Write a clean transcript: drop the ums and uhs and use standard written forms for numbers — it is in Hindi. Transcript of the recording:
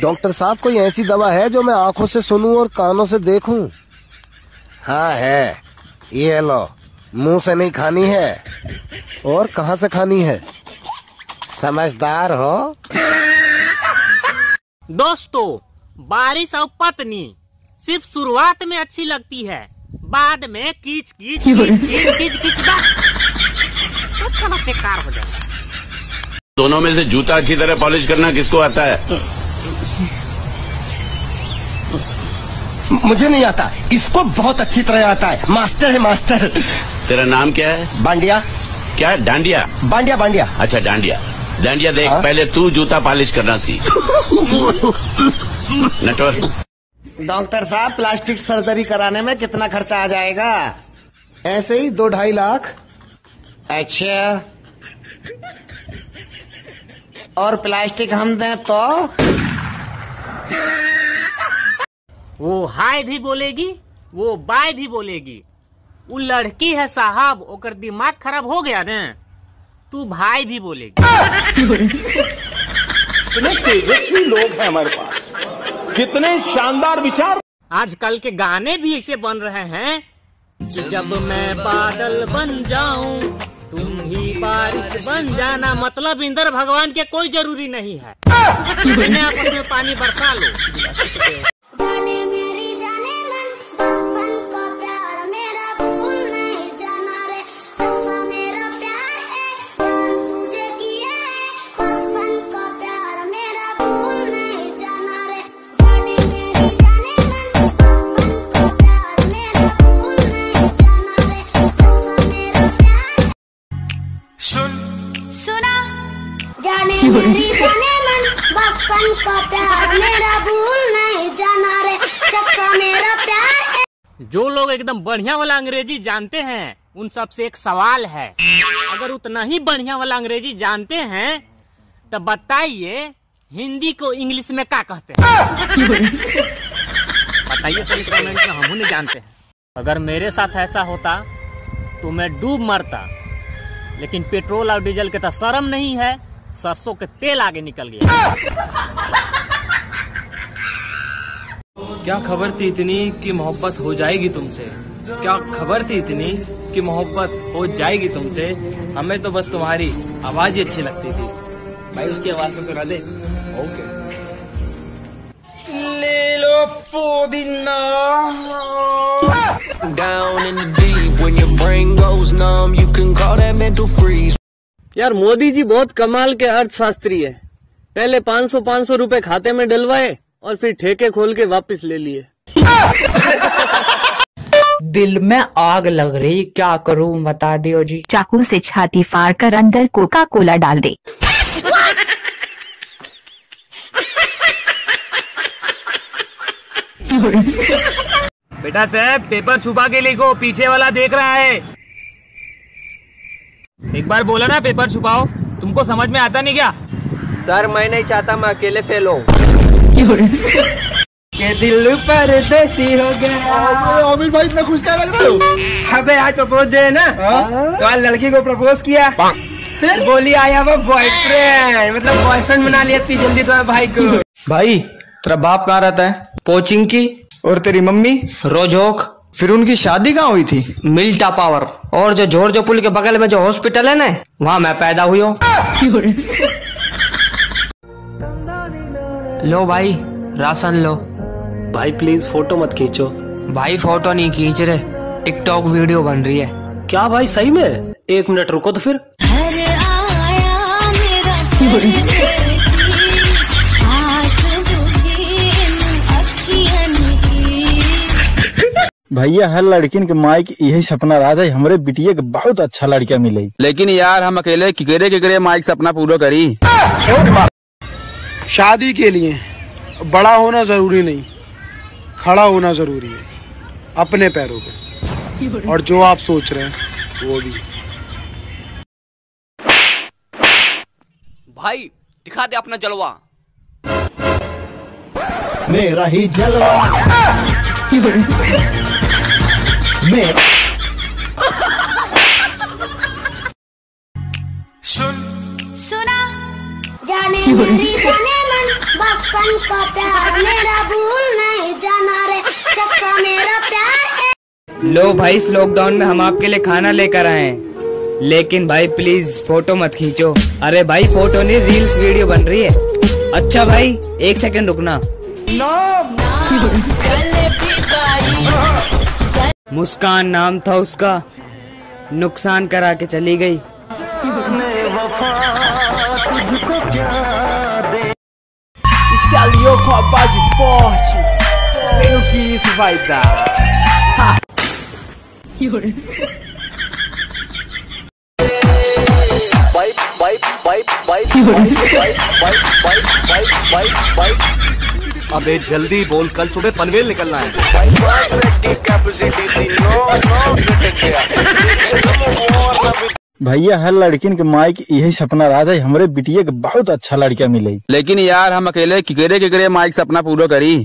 डॉक्टर साहब कोई ऐसी दवा है जो मैं आंखों से सुनूं और कानों से देखूं? हाँ है, ये लो। मुंह से नहीं खानी है। और कहाँ से खानी है? समझदार हो। दोस्तों, बारिश और पत्नी सिर्फ शुरुआत में अच्छी लगती है, बाद में कीच कीच कीच कीच कीच बेकार हो जाता है। दोनों में से जूता अच्छी तरह पॉलिश करना किसको आता है? मुझे नहीं आता, इसको बहुत अच्छी तरह आता है। मास्टर है मास्टर। तेरा नाम क्या है? बांडिया। क्या? डांडिया? बांडिया बांडिया। अच्छा डांडिया। डांडिया देख, पहले तू जूता पॉलिश करना सीख। नटवर। डॉक्टर साहब, प्लास्टिक सर्जरी कराने में कितना खर्चा आ जाएगा? ऐसे ही 2-2.5 लाख। अच्छा, और प्लास्टिक हम दें तो? वो हाय भी बोलेगी, वो बाय भी बोलेगी। वो लड़की है साहब, ओकर दिमाग खराब हो गया ना। तू भाई भी बोलेगी। कितने तेजस्वी लोग हैं हमारे पास, कितने शानदार विचार। आजकल के गाने भी ऐसे बन रहे हैं। जब मैं बादल बन जाऊं, तुम ही बारिश बन जाना। मतलब इंद्र भगवान के कोई जरूरी नहीं है। आपस में पानी बरसा लो। जाने मन बचपन का प्यार मेरा भूल नहीं जाना रे, चचा मेरा प्यार है। जो लोग एकदम बढ़िया वाला अंग्रेजी जानते हैं, उन सब से एक सवाल है। अगर उतना ही बढ़िया वाला अंग्रेजी जानते हैं तो बताइए हिंदी को इंग्लिश में क्या कहते हैं? बताइए तो कमेंट में, हम नहीं जानते हैं। अगर मेरे साथ ऐसा होता तो मैं डूब मरता, लेकिन पेट्रोल और डीजल के तो शर्म नहीं है, सरसों के तेल आगे निकल गया। क्या खबर थी इतनी कि मोहब्बत हो जाएगी तुमसे? क्या खबर थी इतनी कि मोहब्बत हो जाएगी तुमसे? हमें तो बस तुम्हारी आवाज ही अच्छी लगती थी। भाई उसकी आवाज तो सुना दे। ओके ले लो पुदीना। Down in the deep when your brain goes numb, you can call that mental freeze. यार मोदी जी बहुत कमाल के अर्थशास्त्री है। पहले 500-500 रुपए खाते में डलवाए और फिर ठेके खोल के वापस ले लिए। दिल में आग लग रही, क्या करूं बता दियो जी। चाकू से छाती फाड़ कर अंदर कोका कोला डाल दे। बेटा साहब, पेपर छुपा के लिखो, पीछे वाला देख रहा है। एक बार बोला ना पेपर छुपाओ। तुमको समझ में आता नहीं क्या? सर मैं नहीं चाहता, मैं अकेले फेल हूँ। के दिल परदेसी हो गया। आमिर भाई इतना खुश क्या लग रहा हो? अबे आज प्रपोज डे है ना, तो आज लड़की को प्रपोज किया, फिर बोली आई हैव अ बॉयफ्रेंड। मतलब बॉयफ्रेंड बना लिया इतनी जल्दी तुम्हारे भाई को। भाई तेरा बाप कहाँ रहता है? कोचिंग की। और तेरी मम्मी? रोजोक। फिर उनकी शादी कहाँ हुई थी? मिल्टा पावर। और जो जोर जो पुल के बगल में जो हॉस्पिटल है ना, वहाँ मैं पैदा हुई हूँ। लो भाई राशन लो। भाई प्लीज फोटो मत खींचो। भाई फोटो नहीं खींच रहे, टिकटॉक वीडियो बन रही है। क्या भाई सही में? 1 मिनट रुको तो फिर। भैया हर लड़किन के माई के यही सपना रहा था, हमारे बिटिया के बहुत अच्छा लड़का मिले, लेकिन यार हम अकेले किकरे माई के सपना पूरा करी। शादी के लिए बड़ा होना जरूरी नहीं, खड़ा होना जरूरी है अपने पैरों पे, और जो आप सोच रहे हैं वो भी। भाई दिखा दे अपना जलवा। मेरा ही जलवा। सुना जाने मेरी जाने मन बस। बचपन का प्यार मेरा भूल नहीं जाना रे चचा मेरा प्यार। लो भाई, इस लॉकडाउन में हम आपके लिए खाना लेकर आए हैं, लेकिन भाई प्लीज फोटो मत खींचो। अरे भाई फोटो नहीं, रील्स वीडियो बन रही है। अच्छा भाई एक सेकंड रुकना। मुस्कान नाम था उसका, नुकसान करा के चली गई। Saliu com a base forte, sei o que isso vai dar. Vai, vai, vai, vai, vai, vai, vai, vai, vai, vai. अबे जल्दी बोल, कल सुबह पनवेल निकलना है। भैया हर लड़किन के माई के यही सपना रहा था हमरे बिटिया के बहुत अच्छा लड़का मिले, लेकिन यार हम अकेले किकरे माई के सपना पूरा करी।